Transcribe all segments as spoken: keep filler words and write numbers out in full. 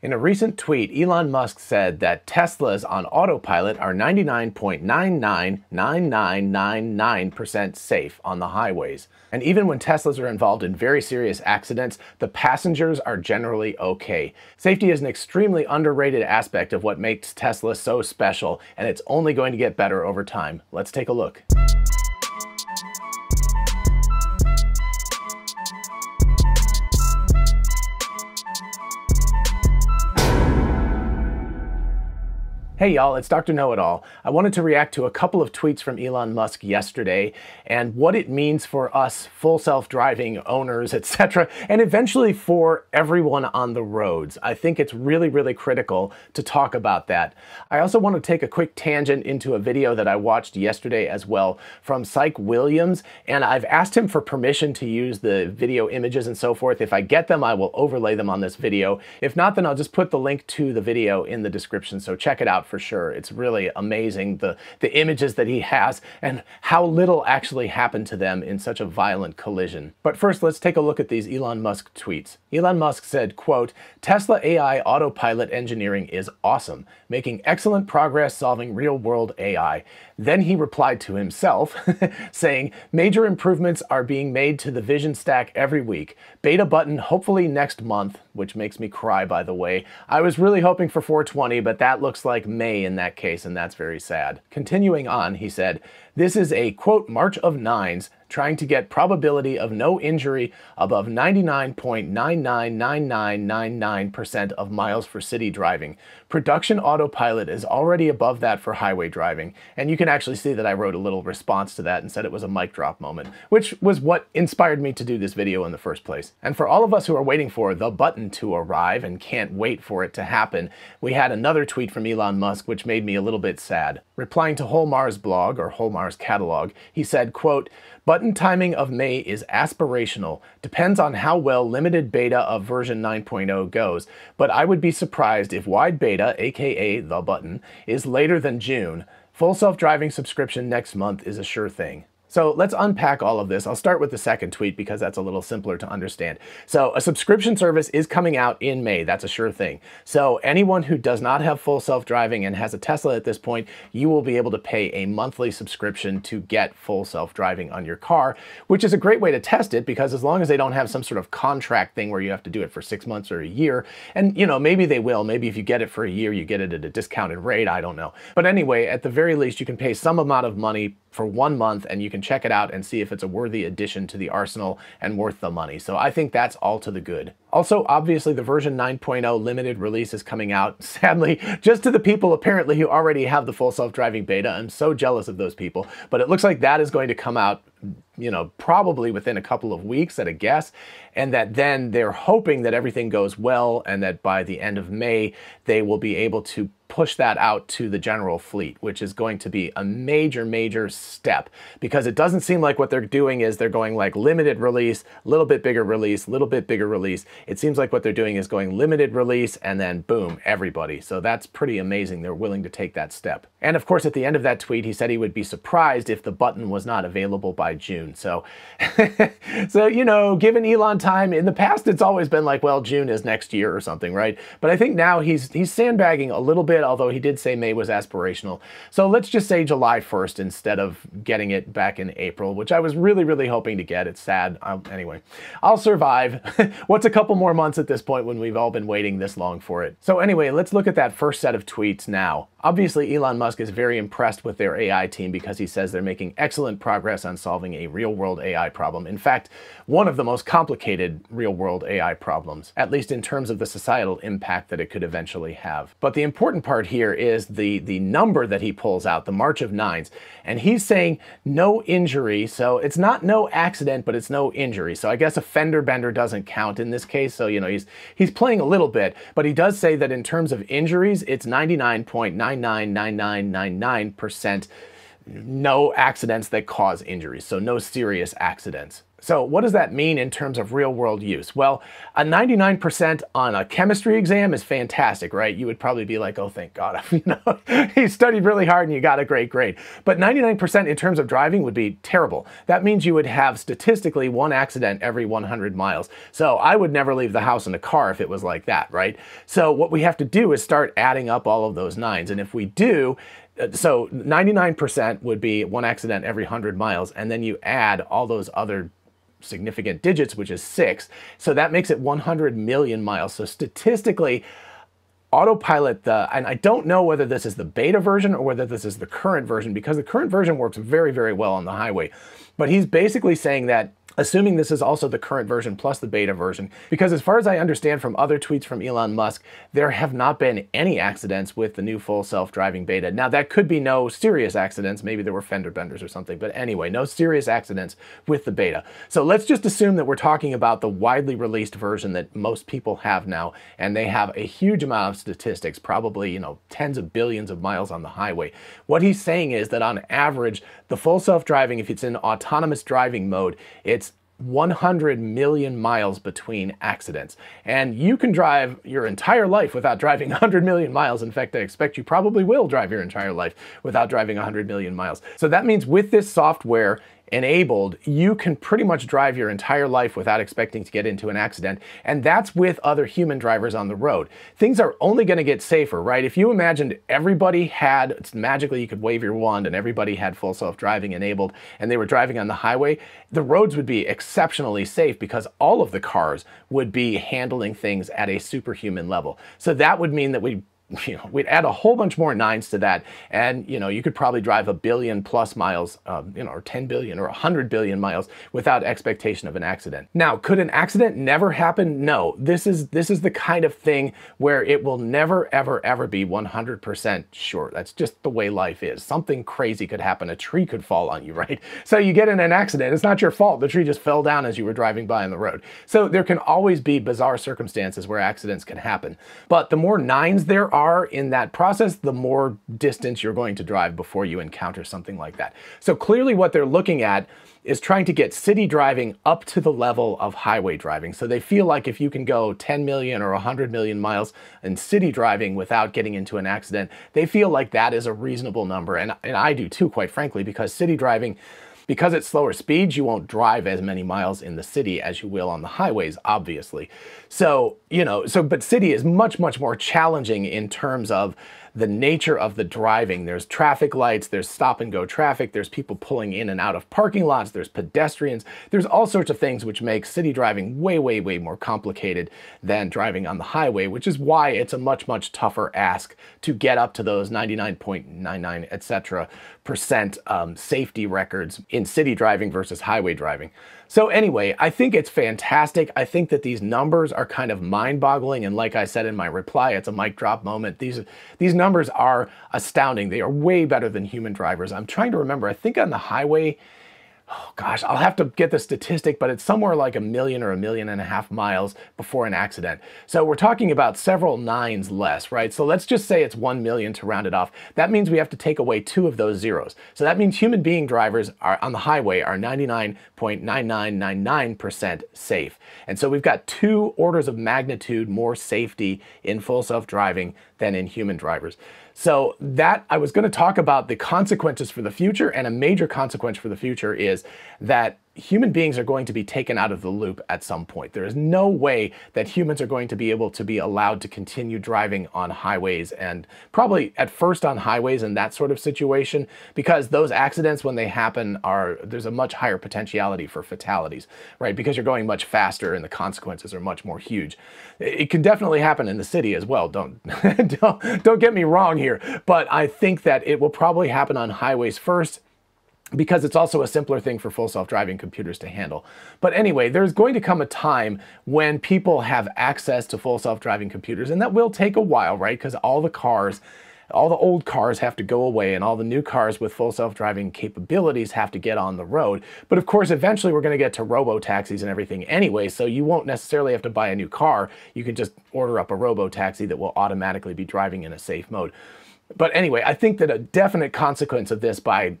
In a recent tweet, Elon Musk said that Teslas on autopilot are ninety-nine point nine nine nine nine nine nine percent safe on the highways. And even when Teslas are involved in very serious accidents, the passengers are generally okay. Safety is an extremely underrated aspect of what makes Tesla so special, and it's only going to get better over time. Let's take a look. Hey y'all, it's Doctor Know-It-All. I wanted to react to a couple of tweets from Elon Musk yesterday and what it means for us full self-driving owners, et cetera, and eventually for everyone on the roads. I think it's really, really critical to talk about that. I also want to take a quick tangent into a video that I watched yesterday as well from Sike Williams, and I've asked him for permission to use the video images and so forth. If I get them, I will overlay them on this video. If not, then I'll just put the link to the video in the description, so check it out. For sure. It's really amazing the, the images that he has and how little actually happened to them in such a violent collision. But first, let's take a look at these Elon Musk tweets. Elon Musk said, quote, "Tesla A I autopilot engineering is awesome, making excellent progress solving real-world A I." Then he replied to himself saying, "Major improvements are being made to the vision stack every week. Beta button hopefully next month," which makes me cry, by the way. I was really hoping for four twenty, but that looks like May in that case, and that's very sad. Continuing on, he said, "This is a, quote, march of nines, trying to get probability of no injury above ninety-nine point nine nine nine nine nine nine percent of miles for city driving. Production autopilot is already above that for highway driving." And you can actually see that I wrote a little response to that and said it was a mic drop moment, which was what inspired me to do this video in the first place. And for all of us who are waiting for the button to arrive and can't wait for it to happen, we had another tweet from Elon Musk which made me a little bit sad. Replying to Holmar's blog, or Holmar's catalog, he said, quote, "Button timing of May is aspirational, depends on how well limited beta of version nine point oh goes, but I would be surprised if wide beta, aka the button, is later than June. Full self-driving subscription next month is a sure thing." So let's unpack all of this. I'll start with the second tweet because that's a little simpler to understand. So a subscription service is coming out in May. That's a sure thing. So anyone who does not have full self-driving and has a Tesla at this point, you will be able to pay a monthly subscription to get full self-driving on your car, which is a great way to test it, because as long as they don't have some sort of contract thing where you have to do it for six months or a year, and you know, maybe they will. Maybe if you get it for a year, you get it at a discounted rate. I don't know. But anyway, at the very least, you can pay some amount of money for one month and you can check it out and see if it's a worthy addition to the arsenal and worth the money. So I think that's all to the good. Also, obviously, the version nine point oh limited release is coming out, sadly, just to the people apparently who already have the full self-driving beta. I'm so jealous of those people, but it looks like that is going to come out, you know, probably within a couple of weeks at a guess, and that then they're hoping that everything goes well and that by the end of May, they will be able to push that out to the general fleet, which is going to be a major, major step, because it doesn't seem like what they're doing is they're going like limited release, little bit bigger release, little bit bigger release. It seems like what they're doing is going limited release and then boom, everybody. So that's pretty amazing. They're willing to take that step. And of course, at the end of that tweet, he said he would be surprised if the button was not available by June. So, so you know, given Elon time, in the past, it's always been like, well, June is next year or something, right? But I think now he's, he's sandbagging a little bit, although he did say May was aspirational. So let's just say July first instead of getting it back in April, which I was really, really hoping to get. It's sad. I'll, anyway, I'll survive. What's a couple more months at this point when we've all been waiting this long for it? So anyway, let's look at that first set of tweets now. Obviously, Elon Musk is very impressed with their A I team because he says they're making excellent progress on solving a real-world A I problem. In fact, one of the most complicated real-world A I problems, at least in terms of the societal impact that it could eventually have. But the important part here is the, the number that he pulls out, the march of nines, and he's saying no injury, so it's not no accident, but it's no injury. So I guess a fender bender doesn't count in this case, so you know, he's, he's playing a little bit, but he does say that in terms of injuries, it's ninety-nine point nine nine nine nine nine nine percent no accidents that cause injuries, so no serious accidents. So what does that mean in terms of real world use? Well, a ninety-nine percent on a chemistry exam is fantastic, right? You would probably be like, oh, thank God, you know, you studied really hard and you got a great grade. But ninety-nine percent in terms of driving would be terrible. That means you would have statistically one accident every one hundred miles. So I would never leave the house in a car if it was like that, right? So what we have to do is start adding up all of those nines. And if we do, so ninety-nine percent would be one accident every one hundred miles. And then you add all those other significant digits, which is six. So that makes it one hundred million miles. So statistically, autopilot, the, and I don't know whether this is the beta version or whether this is the current version, because the current version works very, very well on the highway. But he's basically saying that, assuming this is also the current version plus the beta version, because as far as I understand from other tweets from Elon Musk, there have not been any accidents with the new full self-driving beta. Now that could be no serious accidents, maybe there were fender benders or something, but anyway, no serious accidents with the beta. So let's just assume that we're talking about the widely released version that most people have now, and they have a huge amount of statistics, probably, you know, tens of billions of miles on the highway. What he's saying is that on average, the full self-driving, if it's in autonomous driving mode, it's one hundred million miles between accidents. And you can drive your entire life without driving one hundred million miles. In fact, I expect you probably will drive your entire life without driving one hundred million miles. So that means with this software enabled, you can pretty much drive your entire life without expecting to get into an accident. And that's with other human drivers on the road. Things are only going to get safer, right? If you imagined everybody had, it's magically you could wave your wand and everybody had full self-driving enabled and they were driving on the highway, the roads would be exceptionally safe because all of the cars would be handling things at a superhuman level. So that would mean that we You know, we'd add a whole bunch more nines to that, and you know, you could probably drive a billion plus miles, um, you know, or ten billion or one hundred billion miles without expectation of an accident. Now, could an accident never happen? No. This is this is the kind of thing where it will never, ever, ever be one hundred percent sure. That's just the way life is. Something crazy could happen. A tree could fall on you, right? So you get in an accident. It's not your fault. The tree just fell down as you were driving by on the road. So there can always be bizarre circumstances where accidents can happen. But the more nines there are, are in that process, the more distance you're going to drive before you encounter something like that. So clearly what they're looking at is trying to get city driving up to the level of highway driving. So they feel like if you can go ten million or one hundred million miles in city driving without getting into an accident, they feel like that is a reasonable number. And, and I do too, quite frankly, because city driving, because it's slower speeds, you won't drive as many miles in the city as you will on the highways, obviously. So, you know, so, but city is much, much more challenging in terms of the nature of the driving. There's traffic lights, there's stop and go traffic, there's people pulling in and out of parking lots, there's pedestrians, there's all sorts of things which make city driving way, way, way more complicated than driving on the highway, which is why it's a much, much tougher ask to get up to those ninety-nine point nine nine, et cetera, percent um, safety records in city driving versus highway driving. So anyway, I think it's fantastic. I think that these numbers are kind of mind-boggling, and like I said in my reply, it's a mic drop moment. These, these numbers are astounding. They are way better than human drivers. I'm trying to remember, I think on the highway, oh gosh, I'll have to get the statistic, but it's somewhere like a million or a million and a half miles before an accident. So we're talking about several nines less, right? So let's just say it's one million to round it off. That means we have to take away two of those zeros. So that means human being drivers are on the highway are ninety-nine point nine nine nine nine percent safe. And so we've got two orders of magnitude more safety in full self-driving than in human drivers. So that, I was gonna talk about the consequences for the future, and a major consequence for the future is that human beings are going to be taken out of the loop at some point. There is no way that humans are going to be able to be allowed to continue driving on highways, and probably at first on highways in that sort of situation, because those accidents when they happen are, there's a much higher potentiality for fatalities, right? Because you're going much faster and the consequences are much more huge. It can definitely happen in the city as well, don't, don't, don't get me wrong here. But I think that it will probably happen on highways first, because it's also a simpler thing for full self-driving computers to handle. But anyway, there's going to come a time when people have access to full self-driving computers, and that will take a while, right? Because all the cars, all the old cars have to go away, and all the new cars with full self-driving capabilities have to get on the road. But of course, eventually we're going to get to robo-taxis and everything anyway, so you won't necessarily have to buy a new car. You can just order up a robo-taxi that will automatically be driving in a safe mode. But anyway, I think that a definite consequence of this by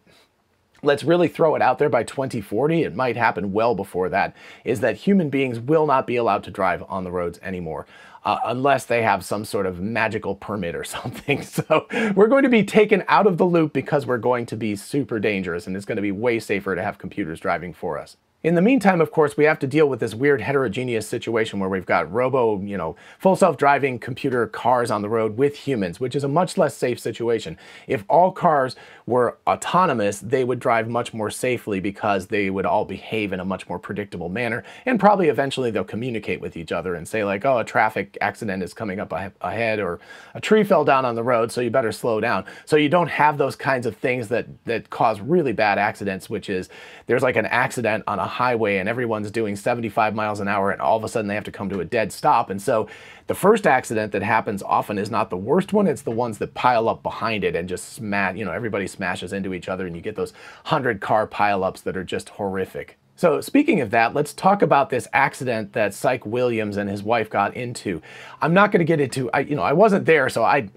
let's really throw it out there, by twenty forty, it might happen well before that, is that human beings will not be allowed to drive on the roads anymore. Uh, unless they have some sort of magical permit or something. So we're going to be taken out of the loop because we're going to be super dangerous, and it's going to be way safer to have computers driving for us. In the meantime, of course, we have to deal with this weird heterogeneous situation where we've got robo, you know, full self-driving computer cars on the road with humans, which is a much less safe situation. If all cars were autonomous, they would drive much more safely because they would all behave in a much more predictable manner, and probably eventually they'll communicate with each other and say like, oh, a traffic accident is coming up ahead, or a tree fell down on the road, so you better slow down. So you don't have those kinds of things that, that cause really bad accidents, which is there's like an accident on a highway and everyone's doing seventy-five miles an hour and all of a sudden they have to come to a dead stop. And so the first accident that happens often is not the worst one, it's the ones that pile up behind it and just smash, you know, everybody smashes into each other and you get those hundred car pileups that are just horrific. So speaking of that, let's talk about this accident that Sike Williams and his wife got into. I'm not going to get into, I, you know, I wasn't there, so I,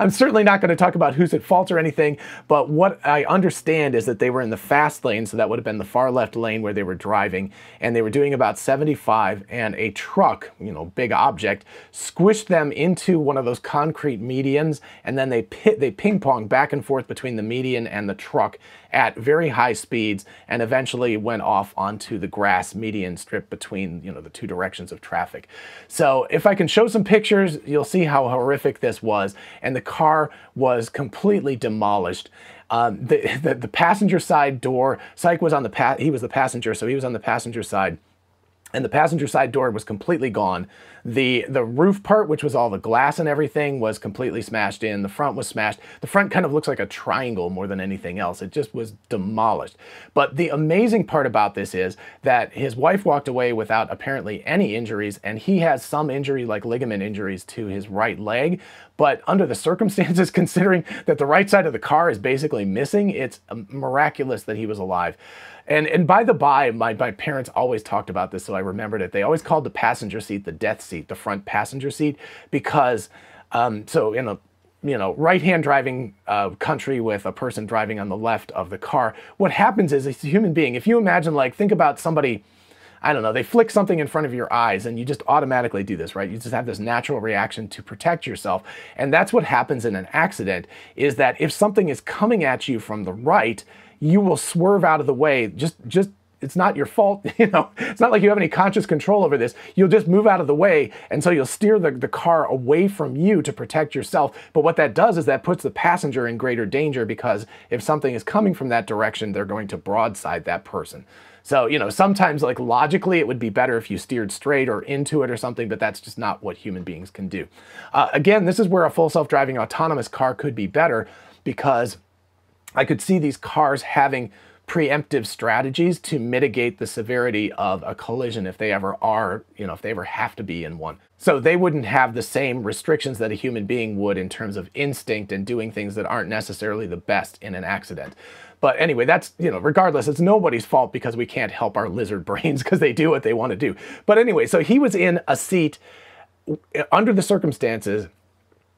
I'm certainly not going to talk about who's at fault or anything, but what I understand is that they were in the fast lane, so that would have been the far left lane where they were driving, and they were doing about seventy-five, and a truck, you know, big object, squished them into one of those concrete medians, and then they, they ping-ponged back and forth between the median and the truck at very high speeds, and eventually went off onto the grass median strip between, you know, the two directions of traffic. So if I can show some pictures, you'll see how horrific this was, and the car was completely demolished. Um, the, the, the passenger side door, Sike was on the pa he was the passenger, so he was on the passenger side. And the passenger side door was completely gone. The, the roof part, which was all the glass and everything, was completely smashed in. The front was smashed. The front kind of looks like a triangle more than anything else. It just was demolished. But the amazing part about this is that his wife walked away without apparently any injuries, and he has some injury, like ligament injuries to his right leg. But under the circumstances, considering that the right side of the car is basically missing, it's miraculous that he was alive. And, and by the by, my, my parents always talked about this, so I remembered it. They always called the passenger seat the death seat, the front passenger seat, because, um, so in a, you know, right-hand driving uh, country with a person driving on the left of the car, what happens is, it's a human being, if you imagine, like, think about somebody, I don't know, they flick something in front of your eyes and you just automatically do this, right? You just have this natural reaction to protect yourself. And that's what happens in an accident, is that if something is coming at you from the right, you will swerve out of the way. Just, just, it's not your fault, you know, it's not like you have any conscious control over this. You'll just move out of the way, and so you'll steer the, the car away from you to protect yourself. But what that does is that puts the passenger in greater danger, because if something is coming from that direction, they're going to broadside that person. So, you know, sometimes, like, logically it would be better if you steered straight or into it or something, but that's just not what human beings can do. Uh, again, this is where a full self-driving autonomous car could be better, because I could see these cars having preemptive strategies to mitigate the severity of a collision if they ever are, you know, if they ever have to be in one. So they wouldn't have the same restrictions that a human being would in terms of instinct and doing things that aren't necessarily the best in an accident. But anyway, that's, you know, regardless, it's nobody's fault, because we can't help our lizard brains, because they do what they want to do. But anyway, so he was in a seat under the circumstances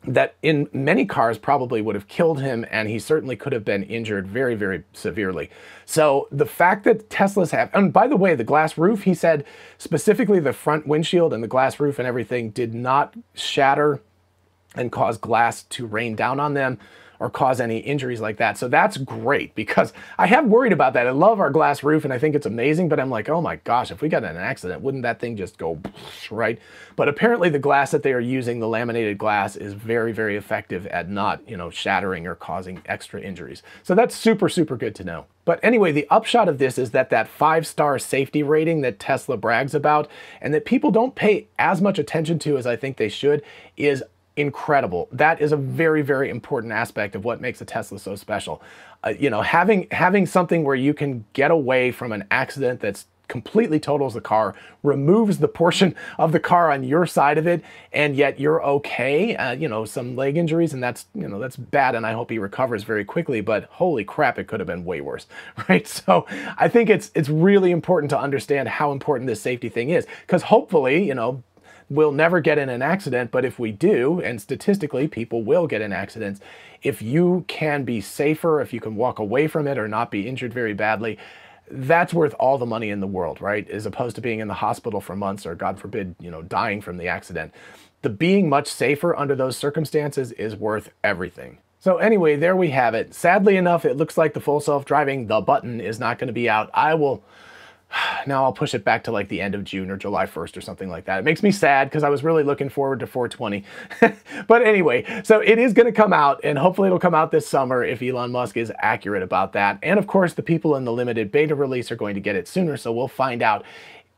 that in many cars probably would have killed him, and he certainly could have been injured very, very severely. So the fact that Teslas have, and by the way, the glass roof, he said specifically the front windshield and the glass roof and everything did not shatter and cause glass to rain down on them or cause any injuries like that. So that's great, because I have worried about that. I love our glass roof and I think it's amazing, but I'm like, oh my gosh, if we got in an accident, wouldn't that thing just go, right? But apparently the glass that they are using, the laminated glass, is very, very effective at not, you know, shattering or causing extra injuries. So that's super, super good to know. But anyway, the upshot of this is that that five-star safety rating that Tesla brags about, and that people don't pay as much attention to as I think they should, is incredible. That is a very, very important aspect of what makes a Tesla so special. Uh, you know, having having something where you can get away from an accident that's completely totals the car, removes the portion of the car on your side of it, and yet you're okay. Uh, you know, some leg injuries, and that's, you know, that's bad, and I hope he recovers very quickly, but holy crap, it could have been way worse, right? So I think it's it's really important to understand how important this safety thing is, because hopefully, you know, we'll never get in an accident, but if we do, and statistically people will get in accidents, if you can be safer, if you can walk away from it or not be injured very badly, that's worth all the money in the world, right? As opposed to being in the hospital for months or, God forbid, you know, dying from the accident. The being much safer under those circumstances is worth everything. So anyway, there we have it. Sadly enough, it looks like the full self-driving, the button, is not going to be out. I will, now I'll push it back to like the end of June or July first or something like that. It makes me sad because I was really looking forward to four twenty. But anyway, so it is going to come out, and hopefully it'll come out this summer if Elon Musk is accurate about that. And of course, the people in the limited beta release are going to get it sooner, so we'll find out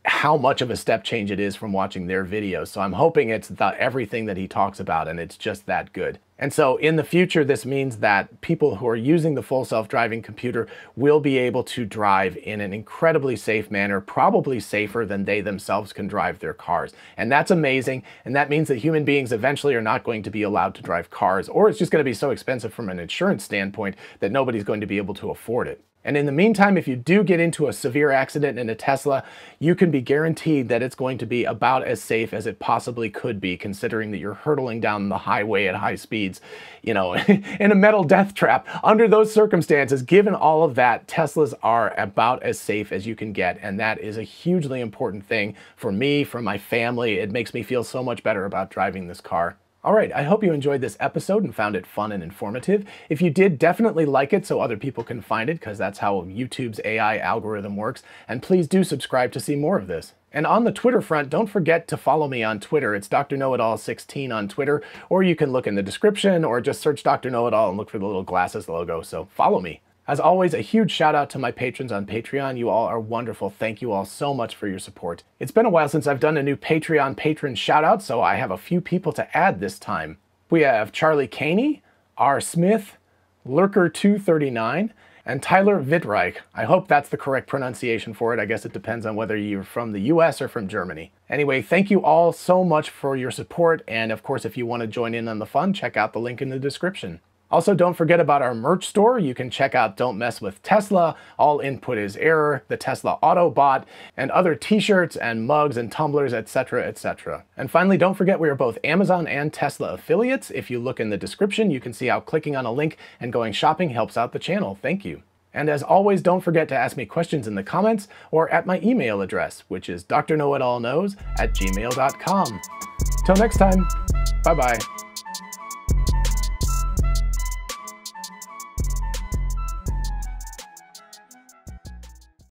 how much of a step change it is from watching their videos. So I'm hoping it's the, everything that he talks about, and it's just that good. And so in the future, this means that people who are using the full self-driving computer will be able to drive in an incredibly safe manner, probably safer than they themselves can drive their cars. And that's amazing. And that means that human beings eventually are not going to be allowed to drive cars, or it's just going to be so expensive from an insurance standpoint that nobody's going to be able to afford it. And in the meantime, if you do get into a severe accident in a Tesla, you can be guaranteed that it's going to be about as safe as it possibly could be, considering that you're hurtling down the highway at high speeds, you know, in a metal death trap. Under those circumstances, given all of that, Teslas are about as safe as you can get, and that is a hugely important thing for me, for my family. It makes me feel so much better about driving this car. All right, I hope you enjoyed this episode and found it fun and informative. If you did, definitely like it so other people can find it, because that's how YouTube's A I algorithm works. And please do subscribe to see more of this. And on the Twitter front, don't forget to follow me on Twitter. It's Dr Know It All sixteen on Twitter, or you can look in the description, or just search Dr Know It All and look for the little glasses logo, so follow me. As always, a huge shout out to my patrons on Patreon. You all are wonderful. Thank you all so much for your support. It's been a while since I've done a new Patreon patron shout out, so I have a few people to add this time. We have Charlie Caney, R. Smith, Lurker two thirty-nine, and Tyler Wittreich. I hope that's the correct pronunciation for it. I guess it depends on whether you're from the U S or from Germany. Anyway, thank you all so much for your support. And of course, if you want to join in on the fun, check out the link in the description. Also, don't forget about our merch store. You can check out Don't Mess with Tesla, All Input Is Error, The Tesla Auto Bot, and other t-shirts and mugs and tumblers, et cetera, et cetera. And finally, don't forget we are both Amazon and Tesla affiliates. If you look in the description, you can see how clicking on a link and going shopping helps out the channel. Thank you. And as always, don't forget to ask me questions in the comments or at my email address, which is Dr Know It All Knows at gmail dot com. Till next time, bye-bye.